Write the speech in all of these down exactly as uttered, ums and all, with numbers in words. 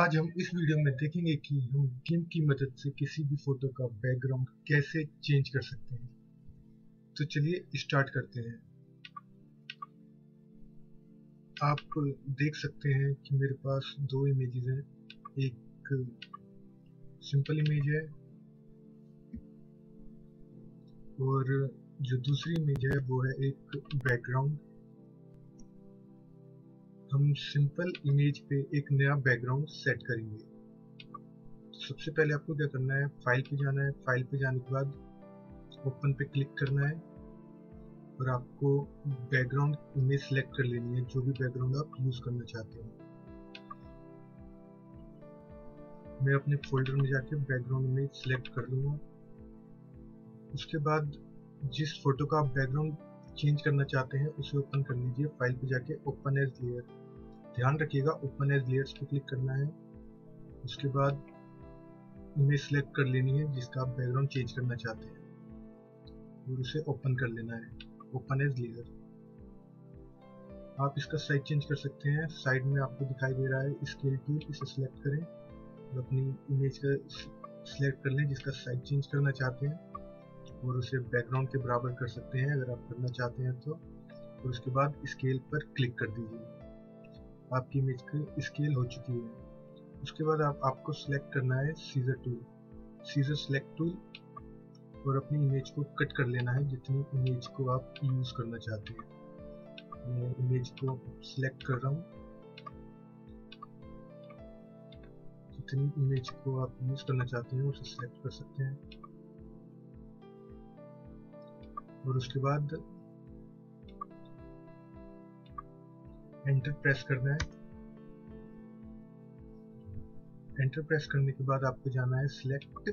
आज हम इस वीडियो में देखेंगे कि हम गिम्प की मदद से किसी भी फोटो का बैकग्राउंड कैसे चेंज कर सकते हैं। तो चलिए स्टार्ट करते हैं। आप देख सकते हैं कि मेरे पास दो इमेजेस हैं, एक सिंपल इमेज है और जो दूसरी इमेज है वो है एक बैकग्राउंड। हम सिंपल इमेज पे एक नया बैकग्राउंड सेट करेंगे। सबसे पहले आपको क्या करना है, फाइल पे जाना है। फाइल पे जाने के बाद ओपन पे क्लिक करना है और आपको बैकग्राउंड इमेज सेलेक्ट कर लेनी है, जो भी बैकग्राउंड आप यूज करना चाहते हो। मैं अपने फोल्डर में जाके बैकग्राउंड इमेज सेलेक्ट कर लूंगा। उसके बाद जिस फोटो का आप बैकग्राउंड चेंज करना चाहते हैं उसे ओपन कर लीजिए। फाइल पे जाके ओपन एज लेयर, ध्यान रखिएगा ओपन एज लेयर्स पे क्लिक करना है। उसके बाद इमेज सेलेक्ट कर लेनी है जिसका आप बैकग्राउंड चेंज करना चाहते हैं और उसे ओपन कर लेना है, ओपन एज लेयर। आप इसका साइज चेंज कर सकते हैं। साइड में आपको दिखाई दे रहा है स्केल टू, इसे सिलेक्ट करें और अपनी इमेज का सिलेक्ट कर लें जिसका साइज चेंज करना चाहते हैं और उसे बैकग्राउंड के बराबर कर सकते हैं अगर आप करना चाहते हैं तो। और उसके बाद स्केल पर क्लिक कर दीजिए। आपकी इमेज की स्केल हो चुकी है। उसके बाद आप आपको सिलेक्ट करना है scissor tool, scissor select tool, और अपनी इमेज को कट कर लेना है जितनी इमेज को आप यूज करना चाहते हैं। मैं इमेज को सिलेक्ट कर रहा हूँ, जितनी इमेज को आप यूज करना चाहते हैं उसे सिलेक्ट कर सकते हैं। और उसके बाद एंटर प्रेस करना है। एंटर प्रेस करने के बाद आपको जाना है सिलेक्ट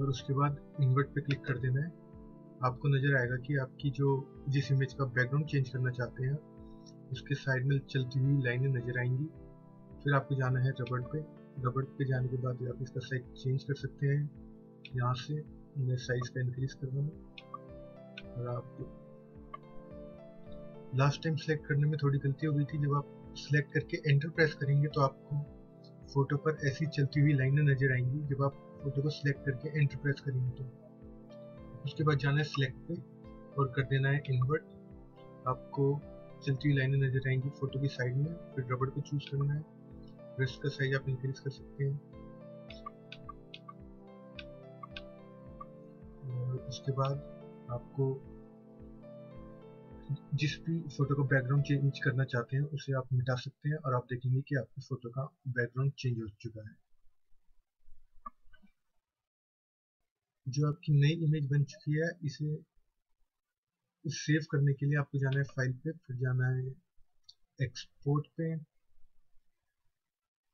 और उसके बाद इन्वर्ट पे क्लिक कर देना है। आपको नजर आएगा कि आपकी जो जिस इमेज का बैकग्राउंड चेंज करना चाहते हैं उसके साइड में चलती हुई लाइनें नजर आएंगी। फिर आपको जाना है रबड़ पे। रबड़ पे जाने के बाद आप इसका साइज चेंज कर सकते हैं। यहाँ से मैं साइज का इंक्रीज कर रहा हूँ। और आप लास्ट टाइम सेलेक्ट करने में थोड़ी गलती हो गई थी, जब आप सेलेक्ट करके एंटर प्रेस करेंगे तो आपको फोटो पर ऐसी चलती हुई लाइनें नजर आएंगी जब आप फोटो को सिलेक्ट करके एंटर प्रेस करेंगे तो। उसके बाद जाना है सिलेक्ट पे और कर देना है इन्वर्ट। आपको चलती हुई लाइनें नजर आएंगी फोटो की साइड में। फिर रबड़ को चूज करना है, ब्रश का साइज आप इंक्रीज कर सकते हैं। और उसके बाद आपको जिस भी फोटो का बैकग्राउंड चेंज करना चाहते हैं उसे आप मिटा सकते हैं और आप देखेंगे कि आपकी फोटो का बैकग्राउंड चेंज हो चुका है। जो आपकी नई इमेज बन चुकी है, इसे सेव करने के लिए आपको जाना है फाइल पे, फिर जाना है एक्सपोर्ट पे,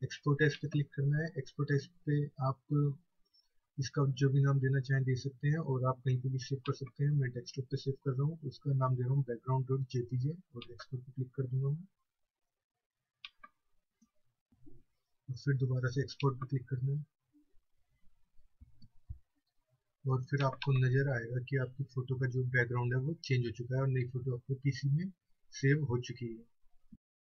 एक्सपोर्ट एज पे क्लिक करना है। एक्सपोर्ट एज पे आप इसका जो भी नाम देना चाहें दे सकते हैं और आप कहीं पे भी सेव कर सकते हैं। मैं डेस्कटॉप पे सेव कर रहा हूँ, उसका नाम दे रहा हूँ बैकग्राउंड डॉट जेपीजे और एक्सपोर्ट पे क्लिक कर दूंगा मैं। फिर दोबारा से एक्सपोर्ट पे क्लिक करना है और फिर आपको नजर आएगा कि आपकी फोटो का जो बैकग्राउंड है वो चेंज हो चुका है और नई फोटो आपके पीसी में सेव हो चुकी है।